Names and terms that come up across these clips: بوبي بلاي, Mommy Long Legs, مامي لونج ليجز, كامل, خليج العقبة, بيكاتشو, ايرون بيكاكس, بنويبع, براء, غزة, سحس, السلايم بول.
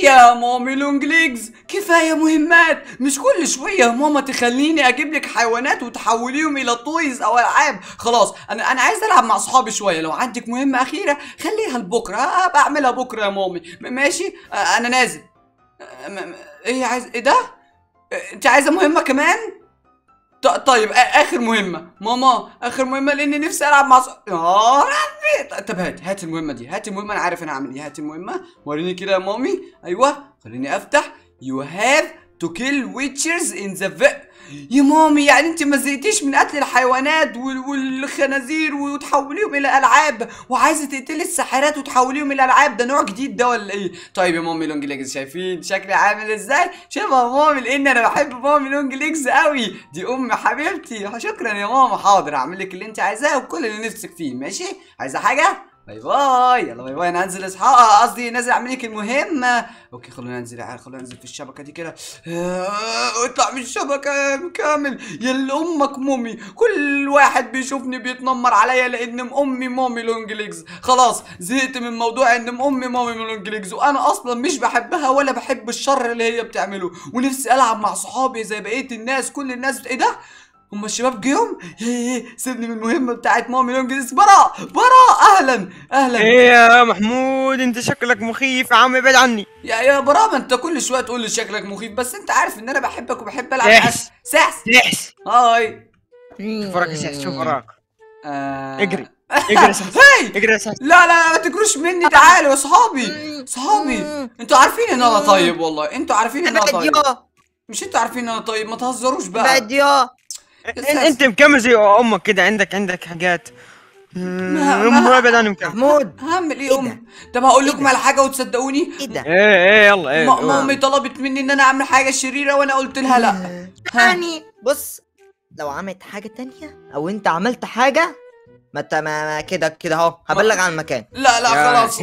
يا مامي لونج ليجز كفايه مهمات، مش كل شويه ماما تخليني اجيب لك حيوانات وتحوليهم الى تويز او العاب. خلاص انا عايز العب مع اصحابي شويه. لو عندك مهمه اخيره خليها لبكره، بعملها بكره يا مامي. ماشي انا نازل. ايه عايز ايه ده؟ انت عايزه مهمه كمان؟ طيب اخر مهمه ماما، اخر مهمه لاني نفسي العب مع يا ربي. طب هات المهمه دي، هات المهمه، انا عارف انا هعمل ايه. هات المهمه وريني كده يا مامي. ايوه خليني افتح. يو هاف تو كيل ويتشرز ان ذا يا مامي يعني انت ما زهقتيش من قتل الحيوانات والخنازير وتحوليهم الى العاب، وعايزه تقتلي الساحرات وتحوليهم الى العاب؟ ده نوع جديد ده ولا ايه؟ طيب يا مامي لونج ليجز شايفين شكلي عامل ازاي؟ شبه مامي لان انا بحب مامي لونج ليجز قوي، دي امي حبيبتي. شكرا يا ماما، حاضر هعمل لك اللي انت عايزاه وكل اللي نفسك فيه. ماشي عايزه حاجه؟ باي باي، يلا باي باي. انا هنزل اصحى، قصدي نازل اعمل لك المهمه. اوكي خلونا ننزل يا عيال، خلونا ننزل في الشبكه دي كده. اطلع من الشبكه يا كامل، يلا امك مامي. كل واحد بيشوفني بيتنمر عليا لان امي مامي لونج ليجز. خلاص زهقت من موضوع ان امي مامي لونج ليجز، وانا اصلا مش بحبها ولا بحب الشر اللي هي بتعمله، ونفسي العب مع صحابي زي بقيه الناس. كل الناس ايه ده؟ هما الشباب جيهم؟ سيبني من المهمة بتاعت مامي لونج ليجز. براء اهلا اهلا. ايه يا محمود انت شكلك مخيف يا عم، ابعد عني يا براء. ما انت كل شوية تقول لي شكلك مخيف، بس انت عارف ان انا بحبك وبحب العب معاك. سحس هاي، شوف وراك يا سحس، شوف وراك. اجري اجري يا سحس، اجري يا سحس. لا ما تجروش مني، تعالوا يا صحابي. انتوا عارفين ان انا طيب، والله انتوا عارفين ان انا طيب. مش انتوا عارفين ان انا طيب؟ ما تهزروش بقى. انت مكمل زي امك كده، عندك حاجات. ابعد عني محمود، هعمل ايه امي؟ طب هقول لكم على حاجه وتصدقوني. ايه ده؟ ايه يلا ايه. مامي طلبت مني ان انا اعمل حاجه شريره وانا قلت لها لا. يعني بص، لو عملت حاجه تانية او انت عملت حاجه ما كده اهو هبلغ على المكان. لا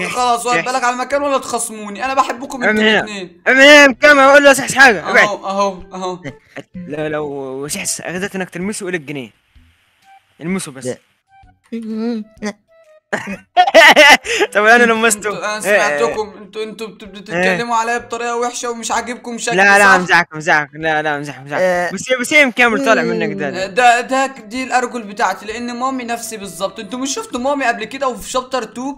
خلاص هبلغ على المكان ولا تخصموني، انا بحبكم انتوا الاثنين. المهم كمل، اقول له سحس حاجه ابعد. اهو لا لو سحس اخذت انك تلمسه قول الجنيه، المسه بس. طب انا لمسته. انا سمعتكم انتوا بتتكلموا عليا بطريقه وحشه ومش عاجبكم شكلي. لا امزحك، لا امزحك. بس ايه مكمل طالع منك ده؟ دي الارجل بتاعتي لان مامي نفسي بالظبط. انتوا مش شفتوا مامي قبل كده وفي شابتر 2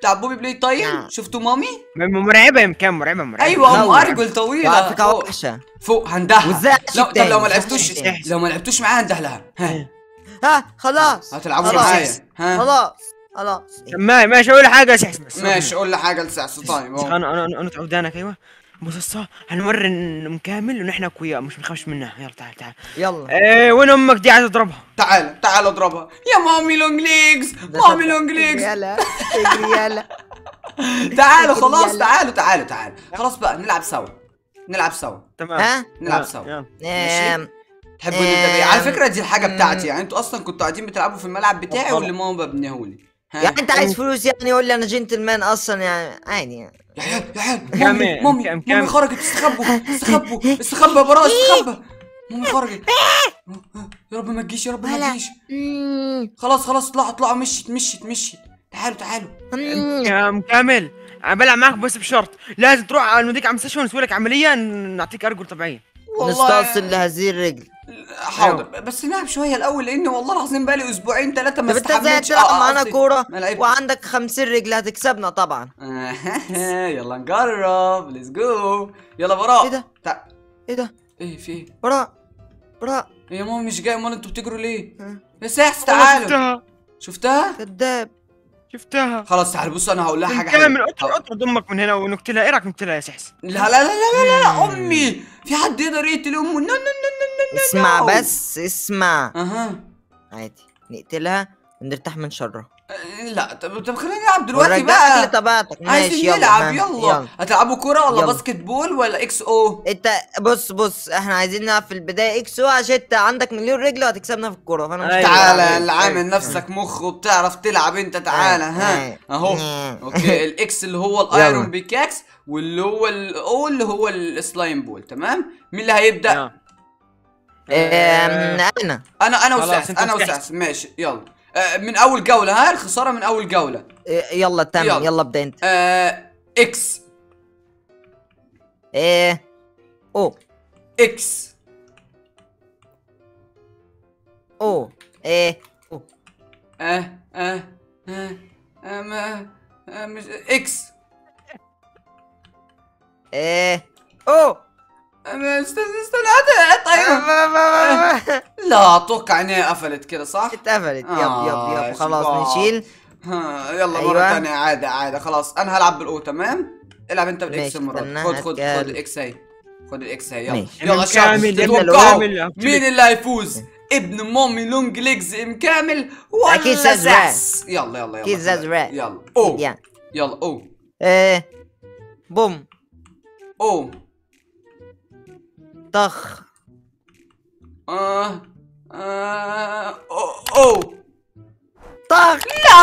بتاع بوبي بلاي تايم؟ شفتوا مامي؟ مرعبه يا مكمل، مرعبه. ايوه ام ارجل طويله على فكره وحشه فوق هندهلها. طب لو ما لعبتوش معاها هندهلها. خلاص هتلعبوا معايا. خلاص ماشي قول حاجه يا سحس بس. ماشي قول لي حاجه لسحس. طيب انا تعودانك. ايوه بص هنورن مكامل ان احنا اقوياء مش بنخافش منها. يلا تعال يلا. ايه وين امك دي؟ عايز اضربها. تعال اضربها يا مامي لونج ليجز، مامي لونج ليجز. يلا تعالوا خلاص، تعالوا خلاص بقى نلعب سوا. تمام نلعب سوا. تحبوا نبدا؟ على فكره دي الحاجه بتاعتي، يعني انتوا اصلا كنتوا قاعدين بتلعبوا في الملعب بتاعي واللي ماما ببنيهولي. يعني انت عايز فلوس يعني؟ قول لي انا جنتلمان اصلا يعني. يا عيال مامي خرجت. استخبوا يا براء، استخبى. مامي خرجت. يا رب ما تجيش. خلاص اطلعوا. مشيت. تعالوا يا مكمل، انا بلعب معاك بس بشرط لازم تروح نوديك على المستشفى ونسوي لك عمليه نعطيك ارجل طبيعيه. نستأصل لهذه الرجل. حاضر بس نلعب شويه الاول لان والله العظيم بقى لي اسبوعين 3 ما استحملتش. طب انت تلعب معانا كوره وعندك 50 رجل هتكسبنا طبعا. يلا نجرب، ليتس جو. يلا براء. ايه ده؟ ايه في ايه؟ براء يا ماما مش جاي. امال انتوا بتجروا ليه؟ يا سحس تعالوا. شفتها؟ كذاب. خلاص تعال بص انا هقول لها حاجه حلوه. كامل اطرد امك من هنا ونقتلها. ايه رايك نقتلها يا سحس؟ لا امي، في حد يقدر يقتل امه؟ لا اسمع بس اسمع. عادي نقتلها ونرتاح من شرها. لا طب خلينا نلعب دلوقتي بقى. عايزين نلعب يلا. هتلعبوا كوره ولا باسكت بول ولا اكس او؟ انت بص احنا عايزين نلعب في البدايه اكس او عشان انت عندك مليون رجل وهتكسبنا في الكوره. فانا مش تعالى اللي عامل نفسك مخ وبتعرف تلعب انت. تعالى اهو. اوكي الاكس اللي هو الايرون بيكاكس واللي هو الاو اللي هو السلايم بول. تمام مين اللي هيبدا؟ انا وسحس. ماشي يلا من اول جوله. ها الخساره من اول جوله. يلا تمام يلا ابدا انت. اكس او اكس او او اه اه اه اه مش اكس او استنى طيب لا اتوقع انها قفلت كده صح؟ اتقفلت يب خلاص نشيل يلا مرة ثانية عادة خلاص انا هلعب بالاو تمام؟ العب انت بالاكس المرة خد الاكس هي خد الاكس هي يلا شباب تتوقعوا مين اللي هيفوز؟ ابن مامي لونج ليجز مكامل ولا سحس؟ يلا اكيد زازراء يلا او يلا او بوم او طخ او طخ لا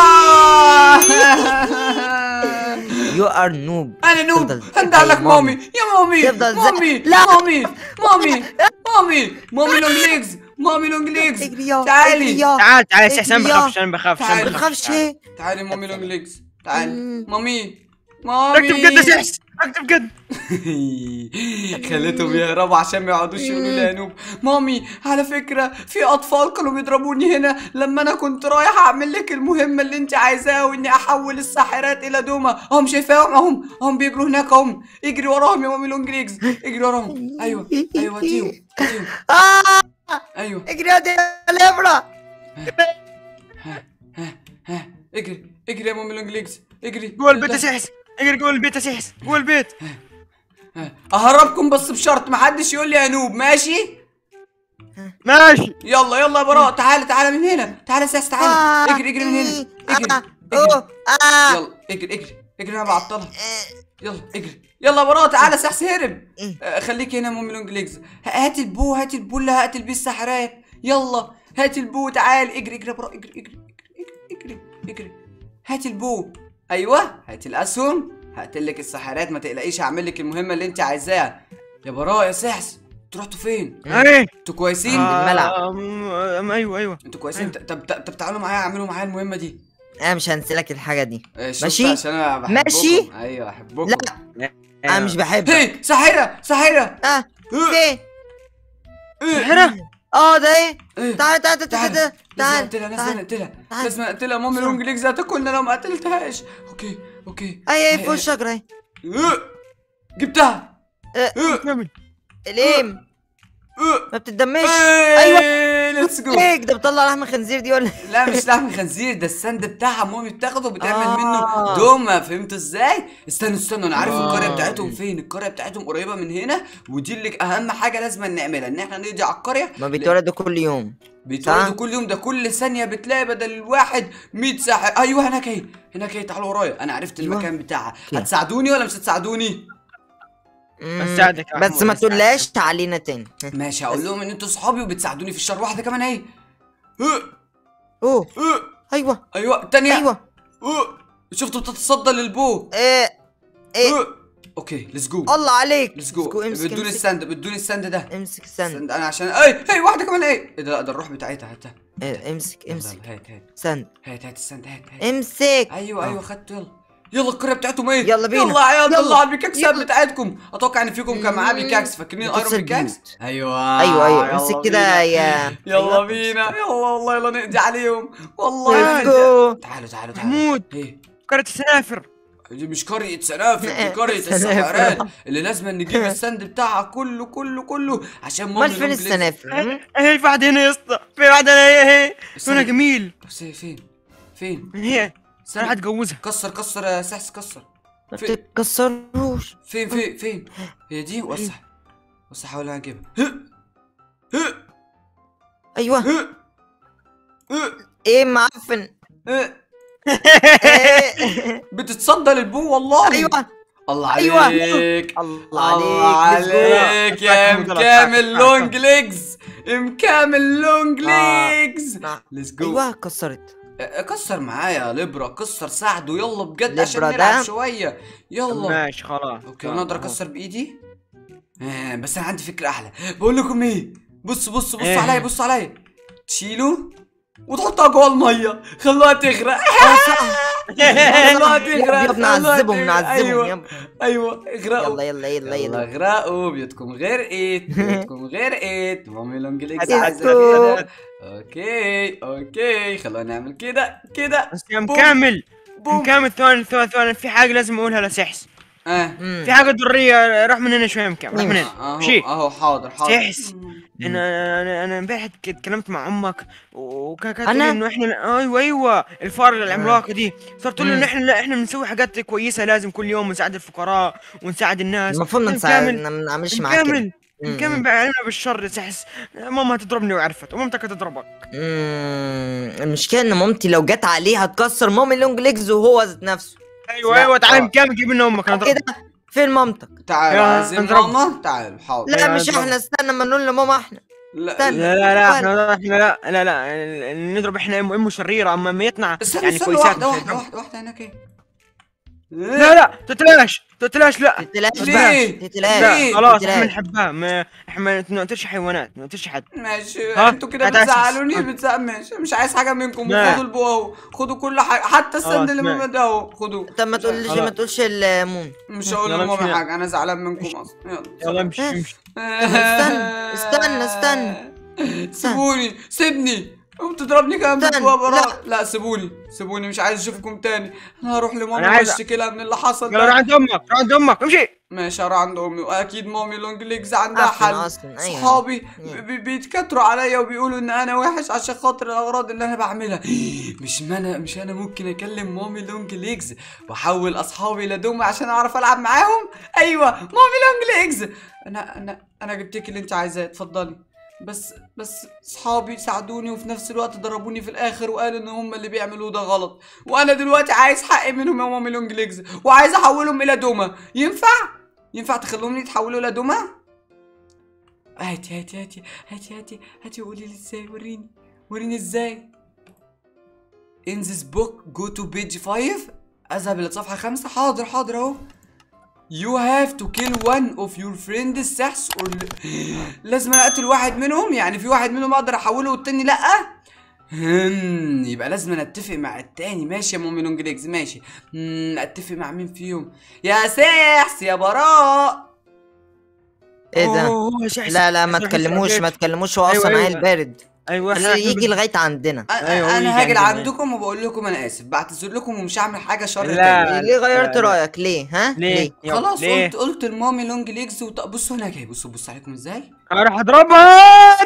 يو ار نوب انا نوب هندع لك مامي يا مامي مامي مامي مامي مامي مامي لونج ليجز مامي لونج ليجز تعالي تعال تعال سحس انا بخافش تعالي مامي لونج ليجز تعال مامي اكتب جد سحس اكتب جد خليتهم يهربوا عشان ما يقعدوش يقولوا لي يا نوب. مامي على فكره في اطفال كانوا بيضربوني هنا لما انا كنت رايح اعمل لك المهمه اللي انت عايزاها واني احول الساحرات الى دوما هم شايفاهم هم بيجروا هناك هم اجري وراهم يا مامي لونج ليجز اجري وراهم ايوه وديهم ايوه اجري يا الابره اجري يا مامي لونج ليجز اجري جوه البيت يا سحس اجري جوه البيت يا سحس جوه البيت اهربكم بس بشرط محدش يقول لي يا نوب ماشي؟ ماشي يلا يا براء تعالى من هنا تعالى يا سحس تعالى اجري من هنا اجري يلا اجري انا بعطلها يلا اجري يلا يا براء تعالى سحس هرب خليك هنا يا مامي لونج ليجز هات البو اللي هقتل بيه السحرات يلا هات البو تعال اجري يا براء اجري هات البو ايوه هات الاسهم هقتلك السحرات ما تقلقيش هعمل لك المهمه اللي انت عايزاها يا براء يا سحس انتوا رحتوا فين؟ ايه انتوا كويسين؟ الملعب ايوه انتوا كويسين طب تعالوا معايا اعملوا معايا المهمه دي انا مش هنسلك الحاجه دي ماشي؟ عشان انا بحبكم ماشي ايوه بحبكم لا انا مش بحبك هي ساحره ايه ساحره ده ايه تعال تعال لازم نقتلها مامي لونج ليجز هتاكلنا لو ما قتلتهاش اوكي ايه فوق الشجره اهي جبتها الام ما بتتدمش ايوه ليتس جو ده بتطلع لحم خنزير دي ولا لا مش لحم خنزير ده السند بتاعها مامي بتاخده وبتعمل منه دومه فهمتوا ازاي؟ استنوا انا عارف القريه بتاعتهم فين القريه بتاعتهم قريبه من هنا ودي اللي اهم حاجه لازم نعملها ان احنا نقضي على القريه ما بيتولدوا كل يوم ده كل ثانيه بتلاقي بدل الواحد 100 ساحر ايوه هناك اهي تعالوا ورايا انا عرفت المكان بتاعها هتساعدوني ولا مش هتساعدوني؟ بس ما تقولهاش تعالينا تاني ماشي هقول لهم ان انتوا صحابي وبتساعدوني في الشر واحده كمان اهي ايوه التانية شفتوا بتتصدى للبو اوكي ليتس جو الله عليك ليتس جو بدوني السند ده امسك السند انا عشان اي واحده كمان ايه ده الروح بتاعتها هاتها امسك هات السند هات امسك ايوه خدته يلا القريه بتاعتهم ايه؟ يلا بينا يلا عيال يلا على البيكاكسات بتاعتكم اتوقع ان فيكم كان معاه بيكاكس فاكرين ايرون بيكاكس؟ ايوه امسك كده يا يلا بينا يلا والله يلا نقضي عليهم والله تعالوا محمود قريه السنافر دي مش قريه سنافر دي قريه السحرات اللي لازم نجيب السند بتاعها كله عشان مامي لونج ليجز السنافر اهي في واحد هنا يا اسطى في واحد اهي هنا جميل بس هي فين؟ هي سنة هتجوزها كسر يا سحس كسر ما تتكسروش فين هي دي وسع حاول اجيبها ايوه ايه معفن بتتصدى للبو والله ايوه الله عليك الله عليك يا مكامل لونج ليجز ليتس جو ايوه كسرت كسر معايا يا لبرا كسر ساعده يلا بجد عشان نلعب شويه يلا ماشي خلاص اوكي انا اقدر اكسر بايدي بس انا عندي فكره احلى بقول لكم ايه بصوا عليا تشيلوا وتحطها جوه الميه، خلوها تغرق. خلوها تغرق. يلا نعذبهم نعذبهم. ايوه اغرقوا. يلا يلا يلا اغرقوا. بيوتكم غرقت. بيوتكم غرقت. مامي لونج ليجز عزيزتكم. اوكي خلونا نعمل كده كده. بس يا مكمل مكمل ثواني في حاجه لازم اقولها لسحس. في حاجه ضروريه. روح من هنا شويه مكمل. روح من هنا. مشي. اهو حاضر. سحس انا امبارح اتكلمت مع امك وكانت تقول انه احنا ايوه الفار العملاقه دي صارت تقول ان احنا بنسوي حاجات كويسه لازم كل يوم ونساعد الفقراء ونساعد الناس. المفروض نساعد ما نعملش معاك نكمل بقى علمنا بالشر. سحس ماما هتضربني وعرفت ومامتك هتضربك. المشكله ان مامتي لو جت عليه هتكسر مامي لونج ليجز وهو ذات نفسه. ايوه تعالى مكمل جيب لنا امك. انا فين مامتك؟ تعال عايزين ماما. تعال حاضر. لا مش احنا استنى اما نقول لماما احنا. لا لا احنا لا نضرب احنا ام شريره اما ميتنا يعني كويسات. واحده هناك ايه؟ لا تتلاش. لا تتلاش بقى. تتلاش خلاص احنا بنحبها. احنا ما نقتلش حيوانات ما نقتلش حد. ماشي انتوا كده بتزعلوني. ماشي مش عايز حاجه منكم. خدوا البو اهو. خدوا كل حاجه حتى السند اللي من ده اهو. خدوه. طب ما تقولش لمامي. مش هقول لمامي حاجه. انا زعلان منكم اصلا. يلا امشي. استنى سيبوني. سيبني وبتضربني كمان براء. لا سيبوني مش عايز اشوفكم تاني. انا هروح لماما اشتكي لها من اللي حصل. يلا روح عند امك. امشي. ماشي هروح عند امي. واكيد مامي لونج ليجز عندها حل. صحابي بيتكتروا عليا وبيقولوا ان انا وحش عشان خاطر الاغراض اللي انا بعملها. مش انا ممكن اكلم مامي لونج ليجز واحول اصحابي لدوم عشان اعرف العب معاهم. ايوه مامي لونج ليجز انا جبتك اللي انت عايزاه. اتفضلي. بس صحابي ساعدوني وفي نفس الوقت ضربوني في الاخر وقالوا ان هم اللي بيعملوه ده غلط. وانا دلوقتي عايز حقي منهم يا مامي لونج ليجز وعايز احولهم الى دوما. ينفع تخلوني يتحولوا الى دوما؟ هاتي قولي لي ازاي. وريني ازاي. in this book go to page 5. اذهب الى صفحه 5. حاضر اهو. You have to kill one of your friends سحس or لازم اقتل واحد منهم. يعني في واحد منهم اقدر احوله والتاني لأ. يبقى لازم اتفق مع التاني. ماشي يا مامي لونج ليجز ماشي. اتفق مع مين فيهم؟ يا سحس يا براء. ايه ده؟ لا ما تكلموش هو اصلا عيل بارد. ايوه يجي لغايه عندنا. انا هاجي لعندكم وبقول لكم انا اسف. بعتذر لكم ومش هعمل حاجه شر تاني. ليه غيرت رايك؟ ليه ها؟ ليه؟ خلاص قلت لمامي لونج ليجز. بصوا انا جاي. بصوا عليكم ازاي. انا راح اضربها.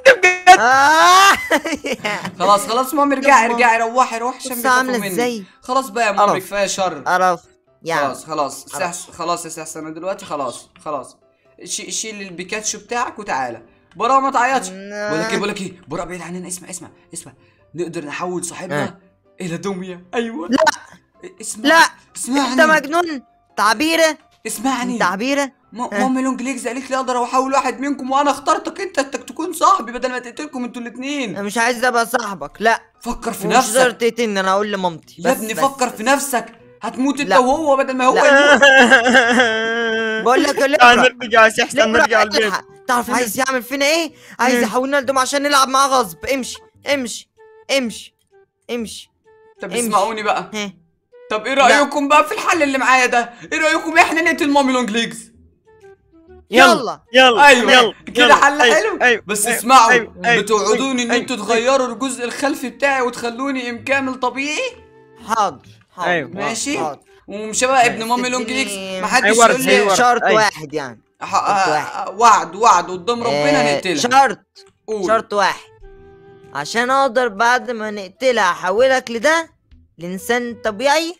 خلاص مامي ارجعي روحي عشان بيخافوا مني. خلاص بقى يا مامي كفايه شر. خلاص يا سحس انا دلوقتي خلاص شيل البيكاتشو بتاعك وتعالى. براء ما تعيطش. بقول لك ايه براء بعيد عننا. اسمع نقدر نحول صاحبنا الى دميه. ايوه. لا اسمعني. انت مجنون. تعبيره مامي لونج ليجز قالت لي اقدر احول واحد منكم وانا اخترتك انت تكون صاحبي بدل ما تقتلكم انتوا الاثنين. انا مش عايز ابقى صاحبك. لا فكر في نفسك. مش قادر تقتلني. انا هقول لمامتي. يا ابني فكر في نفسك. هتموت انت وهو بدل ما هو يموت. بقول لك نرجع البيت. تعرف عايز يعمل فينا ايه؟ عايز يحولنا لدوم عشان نلعب معاه غصب. امشي. طب اسمعوني بقى. طب ايه رايكم بقى في الحل اللي معايا ده؟ ايه رايكم احنا نقتل مامي لونج ليجز؟ يلا ايوه كده حل حلو. بس اسمعوا بتوعدوني ان انتوا تغيروا الجزء الخلفي بتاعي وتخلوني مكمل طبيعي؟ حاضر. ايوه ماشي. ومش بقى ابن مامي لونج ليجز محدش يقول لي. شرط واحد يعني. وعد قدام ربنا نقتلها. شرط واحد عشان اقدر بعد ما نقتلها احولك لده لانسان طبيعي.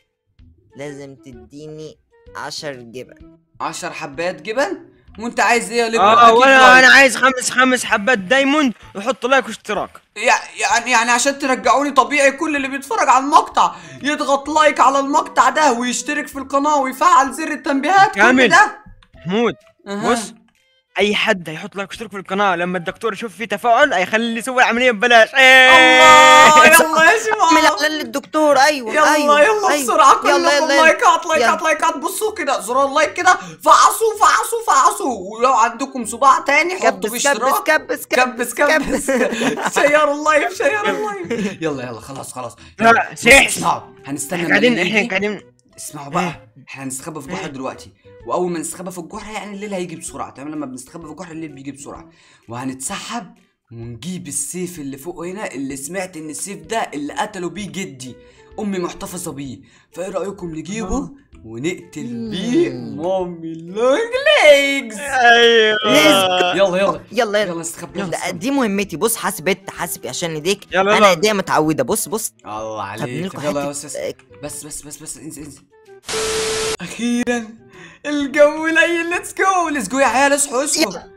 لازم تديني 10 جبن. 10 حبات جبن. وانت عايز ايه يا ليبرو؟ انا عايز خمس حبات دايموند. وحط لايك واشتراك. يعني عشان ترجعوني طبيعي. كل اللي بيتفرج على المقطع يضغط لايك على المقطع ده ويشترك في القناه ويفعل زر التنبيهات. كل ده محمود بص اي حد هيحط لايك واشترك في القناه لما الدكتور يشوف فيه تفاعل هيخليه يسوي العمليه ببلاش. الله يلا يا جماعه اعمل اعلان للدكتور. ايوه يلا بسرعه كلكم لايكات. بصوا كده زرار اللايك كده فعصوا ولو عندكم صباع تاني حطوا باشتراك. كبس كبس كبس شيروا اللايف شيروا اللايف. يلا يلا خلاص خلاص. لا سحس هنستنى. قاعدين اسمعوا بقى، احنا هنستخبى في الجحر دلوقتي، واول ما نستخبى في الجحر يعني الليل هيجي بسرعه. تمام، لما بنستخبى في الجحر الليل بيجي بسرعه، وهنتسحب ونجيب السيف اللي فوق هنا، اللي سمعت ان السيف ده اللي قتلوا بيه جدي، امي محتفظه بيه. فايه رايكم نجيبه ونقتل بيه مامي لونج ليجز؟ ايوه يلا يلا يلا يلا نستخبى. دي مهمتي. بص حاسب عشان ايديك، انا ايديا متعوده. بص الله عليك. يلا بس انزل. اخيرا الجو ليل. ليتس جو يا عيال. اصحوا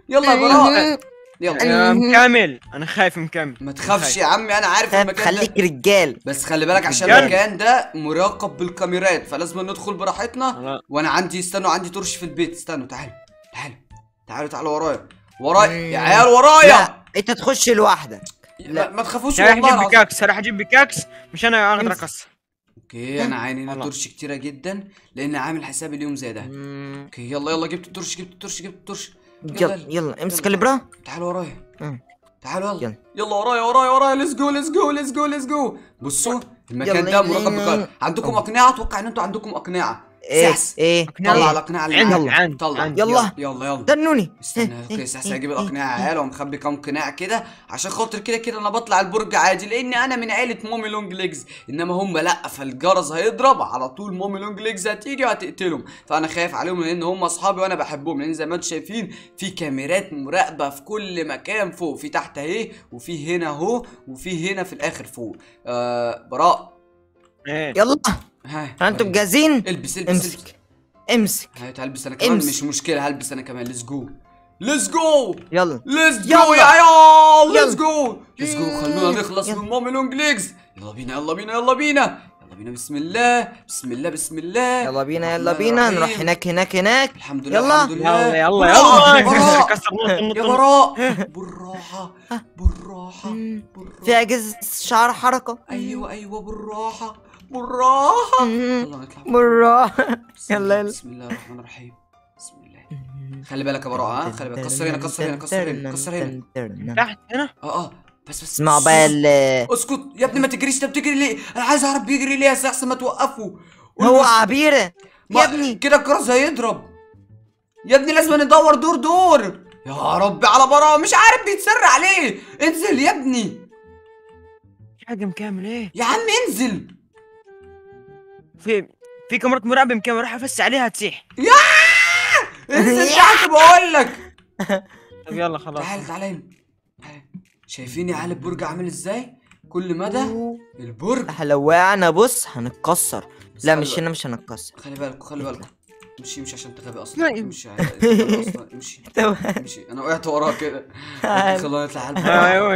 يلا يا براء. يلا يا مكامل، انا خايف مكامل. ما تخافش يا عمي، انا عارف المكان. خليك رجال، بس خلي بالك عشان المكان ده مراقب بالكاميرات، فلازم ندخل براحتنا. وانا عندي، استنوا، عندي ترش في البيت. استنوا تعالوا ورايا يا عيال، ورايا. انت تخش لوحدك، ما تخافوش والله. هروح اجيب بيكاكس مش انا اقدر اكسر. اوكي انا عيني هنا ترش كتيره جدا، لان عامل حساب اليوم زي ده. اوكي يلا جبت الترش. يلا امسك البرا. تعالوا ورايا ورايا. ليتس جو. بصوا المكان ده مراقب بالكاميرات. عندكم اقنعه؟ اتوقع ان انتوا عندكم اقنعه. سحس طلع الاقنعه اللي عندك. طلع يلا دنوني. استنى. اوكي سحس هجيب الاقنعه يا عيال، ومخبي كام قناع كده عشان خاطر كده انا بطلع البرج عادي، لان انا من عيله مامي لونج ليجز، انما هم لا. فالجرس هيضرب على طول، مامي لونج ليجز هتيجي وهتقتلهم. فانا خايف عليهم لان هم اصحابي وانا بحبهم، لان زي ما انتم شايفين في كاميرات مراقبه في كل مكان، فوق في تحت اهي، وفي هنا اهو، وفي هنا في الاخر فوق. براء يلا. انتوا مجهزين؟ البس امسك. هلبس انا كمان، مش مشكله، هلبس انا كمان. ليتس جو يلا. يا عيال ليتس جو. خلونا نخلص من مامي لونج ليجز. يلا بينا. بسم الله. يلا بينا. نروح هناك. الحمد لله. يلا. يا براء بالراحه. في عجز شعر حركه. ايوه بالراحه. يلا نطلع. يلا بسم الله الرحمن الرحيم. بسم الله. خلي بالك يا براء، خلي بالك. كسر هنا تحت هنا. بس اسمعوا بقى. اسكت يا ابني، ما تجريش. انت بتجري ليه؟ انا عايز اعرف بيجري ليه يا سحس. ما توقفوا، هو عبيره يا ابني كده. الكراس هيضرب يا ابني، لازم ندور دور. يا ربي على براء، مش عارف بيتسرع ليه. انزل يا ابني. حاجه كامل ايه يا عم؟ انزل. في كاميرات مراقبه مكامل، راح افس عليها تسيح. انزل تحت بقول لك. طب يلا خلاص. تعال. شايفين يا عيال البرج عامل ازاي؟ كل مدى البرج احنا لو وقعنا بص هنتكسر. لا مش هنا، مش هنتكسر. خلي بالكم. امشي عشان انت غبي اصلا. امشي. انا وقعت وراه كده. خلونا نطلع على البرج. ايوه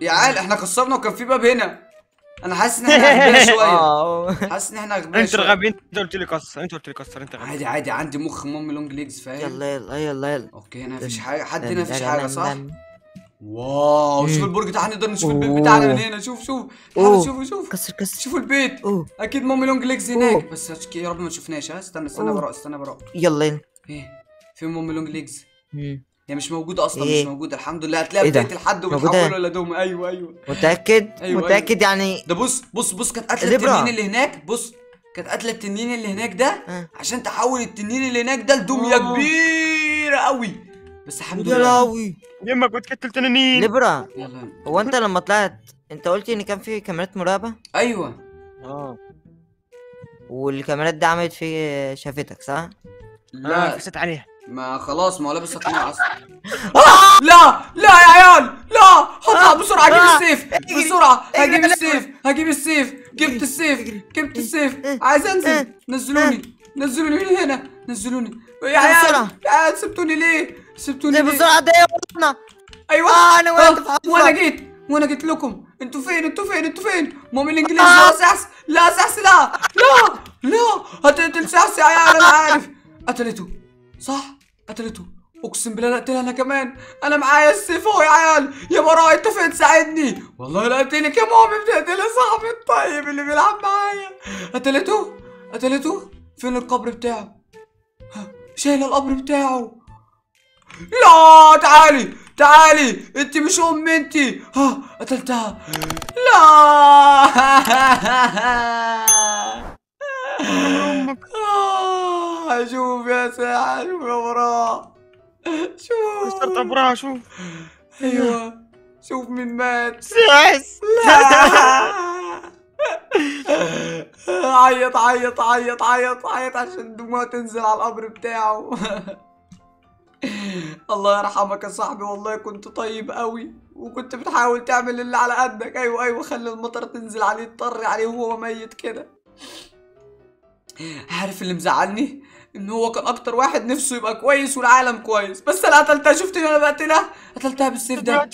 يا عيال احنا كسرنا، وكان في باب هنا. انا حاسس ان احنا غبينا شويه. انتوا قلت لي كسر، انت غبي. عادي، عندي مخ مامي لونج ليجز، فاهم؟ يلا. اوكي هنا مفيش حاجه، حد هنا مفيش حاجه صح؟ واو شوف البرج ده، هنقدر نشوف البيت بتاعنا من هنا. شوف كسر. شوفوا البيت. اكيد مامي لونج ليجز هناك، بس يا رب ما نشوفناش. ها استنى براء. يلا. ايه فين مامي لونج ليجز؟ هي مش موجوده اصلا. مش موجوده الحمد لله. هتلاقيها بتقتل حد وبتحولوا لدوم. ايوه متاكد يعني. ده بص كانت قتله التنين اللي هناك. ده عشان تحول التنين اللي هناك ده لدميه كبيره قوي، بس الحمد لله. يا لهوي يمك بتكتل تنانين لبرا. هو انت لما طلعت انت قلت ان كان في كاميرات مراقبه؟ ايوه. والكاميرات دي عملت في شافتك صح؟ لا فست عليها. ما خلاص، ما هو لابس قناع اصلا. لا يا عيال، لا هطلع بسرعه. هجيب السيف. جبت السيف. عايز انزل. نزلوني من هنا. يا عيال سبتوني ليه؟ بسرعه ده يا. ايوه انا واقف. وانا جيت لكم. انتوا فين؟ مامي لونج ليجز. لا سحس لا هتقتل سحس يا عيال. انا عارف قتلته. اقسم بالله اقتلها انا كمان. انا معايا السيف اهو يا عيال. يا براء انت فين؟ تساعدني والله. لا قتلك يا مامي، بتقتلي صاحبي الطيب اللي بيلعب معايا. قتلته. فين القبر بتاعه؟ شايله القبر بتاعه. لا تعالي تعالي، انت مش امي انت. ها قتلتها. لا شوف يا ساعة، شوف يا براء، شوف صرت براء، شوف ايوه، شوف مين مات. سحس. لا عيط عيط عيط عيط عيط عشان دموعه تنزل على القبر بتاعه. الله يرحمك يا صاحبي، والله كنت طيب قوي وكنت بتحاول تعمل اللي على قدك. ايوه ايوه، خلي المطر تنزل عليه، تطر عليه وهو ميت كده. عارف اللي مزعلني؟ ان هو كان اكتر واحد نفسه يبقى كويس والعالم كويس، بس انا قتلتها. شفت انا بقتلها؟ قتلتها بالسيف ده.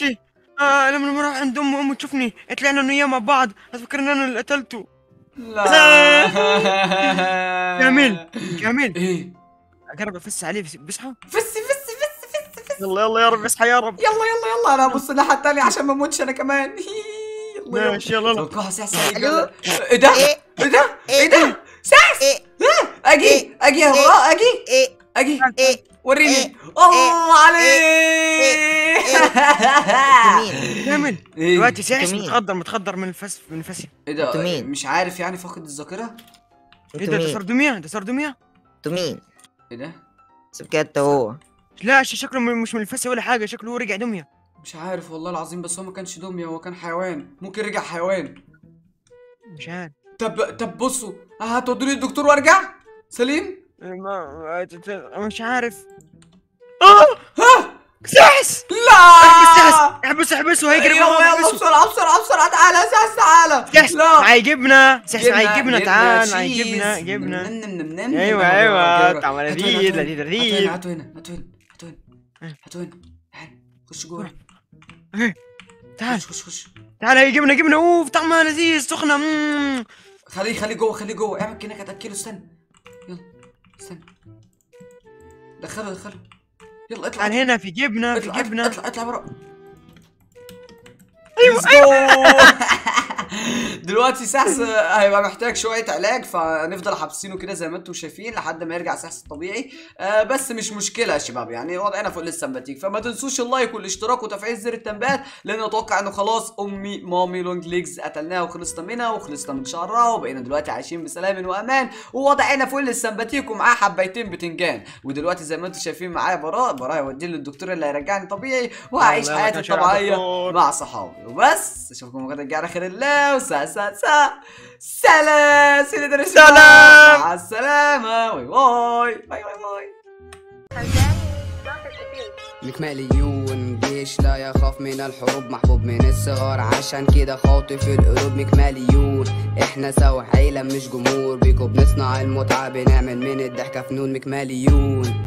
لما اروح عند امي تشوفني طلعنا انا وياها مع بعض هتفكر ان انا اللي قتلته. لا كامل كامل ايه؟ اجرب افس عليه بصحى. فس يلا يلا يا رب اصحى يا رب. يلا يلا يلا، انا ابص الناحيه الثانيه عشان ما اموتش انا كمان. ماشي يلا يلا. توقعها سحس. ايه ده؟ ايه ده؟ ايه ده؟ سحس. اجي اجي يا براء، اجي اجي وريني. الله عليك. مين؟ دلوقتي سحس متخدر من الفس، من فسي. ايه ده؟ مش عارف يعني، فاقد الذاكره. ايه ده؟ ده صار دميه. مين؟ ايه ده؟ سكت هو. لا شكله مش من الفسي ولا حاجه، شكله هو رجع دميه. مش عارف والله العظيم، بس هو ما كانش دميه، هو كان حيوان. ممكن رجع حيوان مش عارف. طب بصوا، هتودوني الدكتور وارجع سليم؟ مش عارف. ها سحس. لا احبسه احبسه، هيجري. يلا بسرعه بسرعه بسرعه، تعالى سحس تعالى. لا هيجيبنا سحس، هيجيبنا. تعال هيجيبنا. جبنا. ايوه ايوه، تعالى دي. هاتوا هنا هاتوا هنا هاتوا هنا هاتوا هنا. خش جوه. تعال خش خش. تعال هيجيبنا جبنا. اوف طعمها لذيذ سخنه. خليه جوه خليه جوه، اعمل كأنك هتاكله. استنى يلا استنى، دخله يلا. اطلع هنا في جبنه، في جبنه. اطلع برا. ايوه. دلوقتي سحس هيبقى محتاج شويه علاج، فنفضل حابسينه كده زي ما انتم شايفين لحد ما يرجع سحس طبيعي. بس مش مشكله يا شباب، يعني وضعنا فوق للسمباتيك. فما تنسوش اللايك والاشتراك وتفعيل زر التنبيهات، لان اتوقع انه خلاص امي مامي لونج ليجز قتلناها وخلصنا منها وخلصنا من شعرها، وبقينا دلوقتي عايشين بسلام وامان، ووضعنا فوق للسمباتيك ومعاه حبايتين بتنجان. ودلوقتي زي ما انتم شايفين معايا براء يوديني للدكتور اللي هيرجعني طبيعي، وهعيش حياتي الطبيعيه مع صحابي. وبس اشوفكم غدا على خير الله. سلام. مع السلامة. باي باي باي باي. مكمليون جيش لا يخاف من الحروب، محبوب من الصغار عشان كده خاطف القلوب. مكمليون احنا سوا عيلة مش جمهور، بيكو بنصنع المتعة، بنعمل من الضحكة فنون. مكمليون.